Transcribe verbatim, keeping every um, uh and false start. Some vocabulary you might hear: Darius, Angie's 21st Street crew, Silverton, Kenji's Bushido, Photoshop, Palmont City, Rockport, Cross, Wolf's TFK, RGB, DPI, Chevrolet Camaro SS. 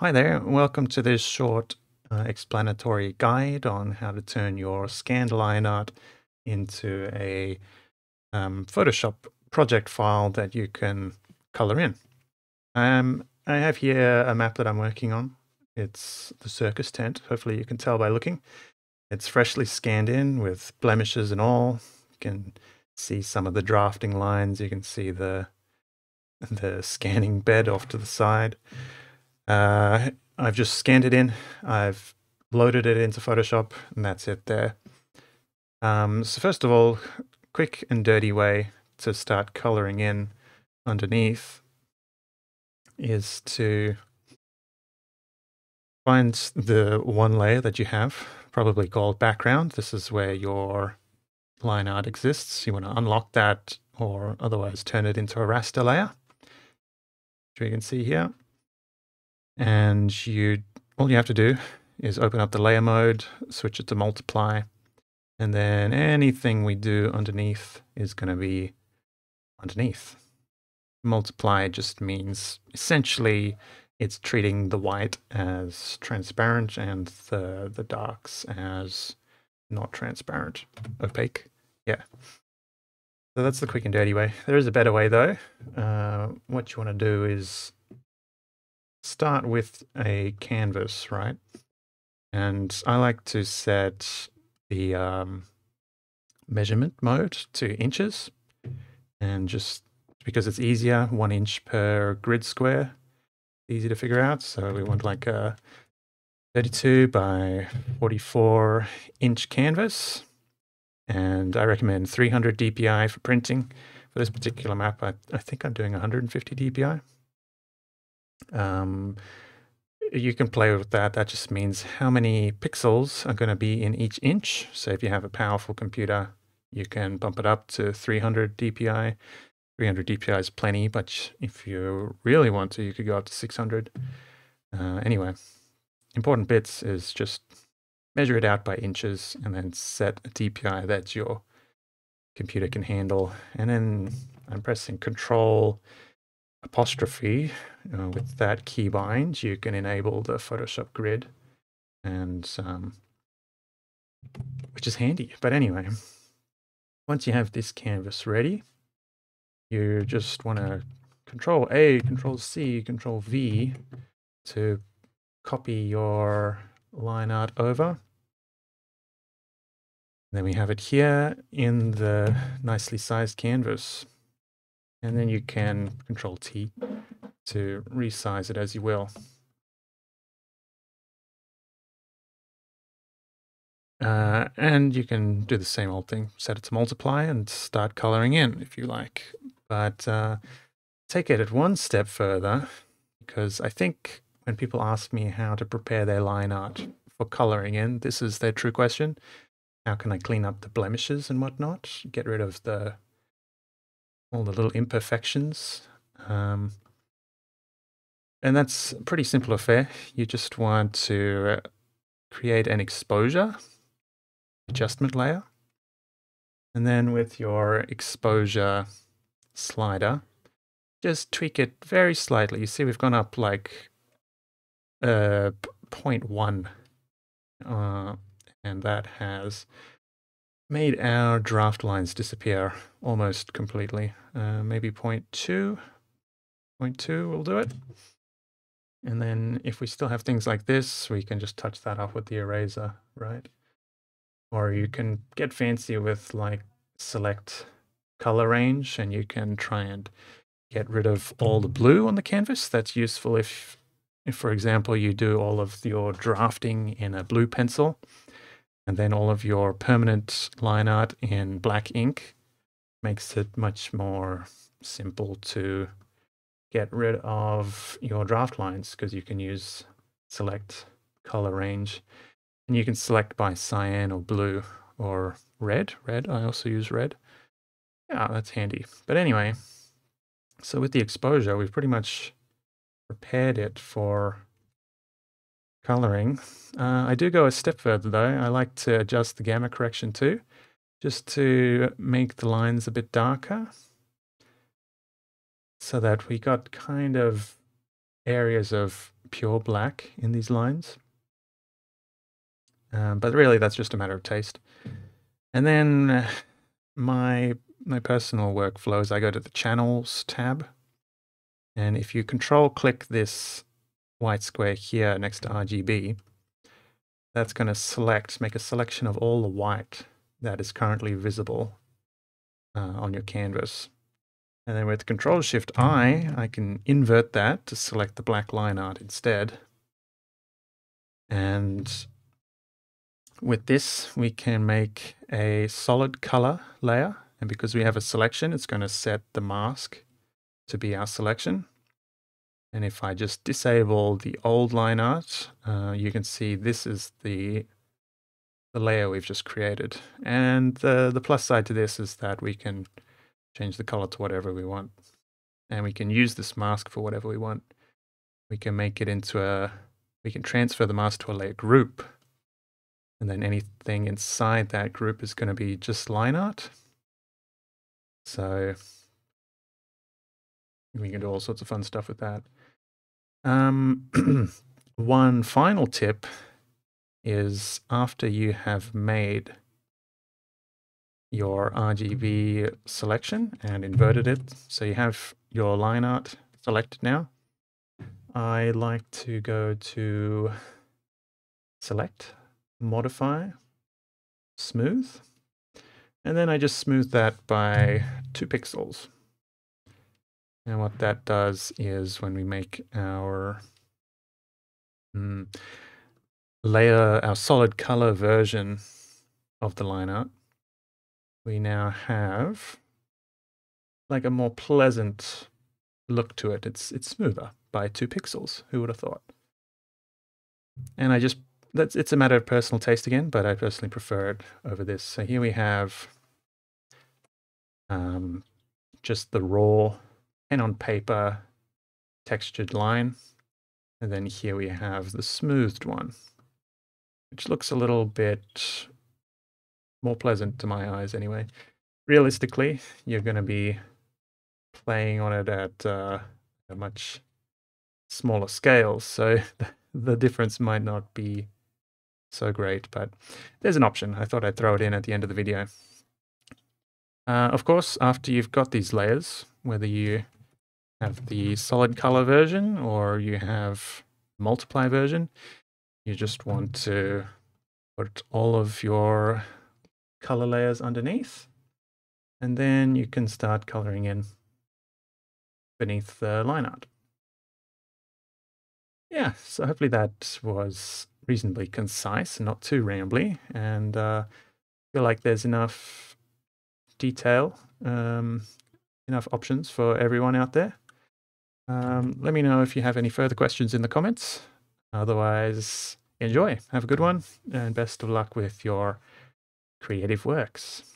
Hi there, welcome to this short uh, explanatory guide on how to turn your scanned line art into a um, Photoshop project file that you can color in. Um, I have here a map that I'm working on. It's the circus tent. Hopefully you can tell by looking. It's freshly scanned in with blemishes and all. You can see some of the drafting lines. You can see the, the scanning bed off to the side. Uh, I've just scanned it in, I've loaded it into Photoshop, and that's it there. Um, so first of all, quick and dirty way to start coloring in underneath is to find the one layer that you have, probably called background. This is where your line art exists. You want to unlock that or otherwise turn it into a raster layer, which we can see here. And you, all you have to do is open up the layer mode, switch it to multiply, and then anything we do underneath is going to be underneath. Multiply just means essentially it's treating the white as transparent and the, the darks as not transparent, opaque. Yeah. So that's the quick and dirty way. There is a better way though. Uh, what you want to do is start with a canvas, right? And I like to set the um, measurement mode to inches, and just because it's easier, one inch per grid square, easy to figure out. So we want like a thirty-two by forty-four inch canvas, and I recommend three hundred D P I for printing. For this particular map, I, I think I'm doing one hundred fifty D P I. Um, you can play with that. That just means how many pixels are going to be in each inch. So if you have a powerful computer, you can bump it up to three hundred D P I. three hundred D P I is plenty, but if you really want to, you could go up to six hundred. Uh, anyway, important bits is just measure it out by inches and then set a D P I that your computer can handle. And then I'm pressing Control apostrophe, uh, with that keybind, you can enable the Photoshop grid, and um, which is handy. But anyway, once you have this canvas ready, you just want to Control A, Control C, Control V to copy your line art over. And then we have it here in the nicely sized canvas. And then you can Control T to resize it as you will. Uh, and you can do the same old thing, set it to multiply and start coloring in if you like. But uh, take it at one step further, because I think when people ask me how to prepare their line art for coloring in, this is their true question. How can I clean up the blemishes and whatnot, get rid of the all the little imperfections, um, and that's a pretty simple affair. You just want to create an exposure adjustment layer, and then with your exposure slider, just tweak it very slightly. You see we've gone up like uh, zero point one, uh, and that has made our draft lines disappear almost completely. Uh, maybe zero point two, zero point two will do it. And then if we still have things like this, we can just touch that up with the eraser, right? Or you can get fancy with like select color range, and you can try and get rid of all the blue on the canvas. That's useful if, if for example, you do all of your drafting in a blue pencil, and then all of your permanent line art in black ink. Makes it much more simple to get rid of your draft lines, because you can use select color range, and you can select by cyan or blue or red. Red, I also use red. Yeah, that's handy. But anyway, so with the exposure, we've pretty much prepared it for coloring. Uh, I do go a step further though. I like to adjust the gamma correction too, just to make the lines a bit darker, so that we got kind of areas of pure black in these lines. Um, but really, that's just a matter of taste. And then uh, my, my personal workflow is I go to the Channels tab. And if you control click this white square here next to R G B, that's going to select, make a selection of all the white that is currently visible uh, on your canvas. And then with Control Shift I, I can invert that to select the black line art instead. And with this, we can make a solid color layer. And because we have a selection, it's going to set the mask to be our selection. And if I just disable the old line art, uh, you can see this is the, the layer we've just created. And the, the plus side to this is that we can change the color to whatever we want. And we can use this mask for whatever we want. We can make it into a, we can transfer the mask to a layer group. And then anything inside that group is going to be just line art. So we can do all sorts of fun stuff with that. Um, one final tip is after you have made your R G B selection and inverted it, so you have your line art selected now, I like to go to Select, Modify, Smooth, and then I just smooth that by two pixels. And what that does is when we make our mm, layer, our solid color version of the line art, we now have like a more pleasant look to it. It's it's smoother by two pixels. Who would have thought? And I just, that's, it's a matter of personal taste again, but I personally prefer it over this. So here we have um, just the raw pen on paper textured line. And then here we have the smoothed one, which looks a little bit more pleasant to my eyes anyway. Realistically, you're going to be playing on it at uh, a much smaller scale, so the difference might not be so great, but there's an option. I thought I'd throw it in at the end of the video. Uh, of course, after you've got these layers, whether you have the solid color version or you have multiply version, you just want to put all of your color layers underneath, and then you can start coloring in beneath the line art. Yeah, so hopefully that was reasonably concise, not too rambly, and uh, I feel like there's enough detail, um, enough options for everyone out there. Um, let me know if you have any further questions in the comments. Otherwise, enjoy, have a good one, and best of luck with your creative works.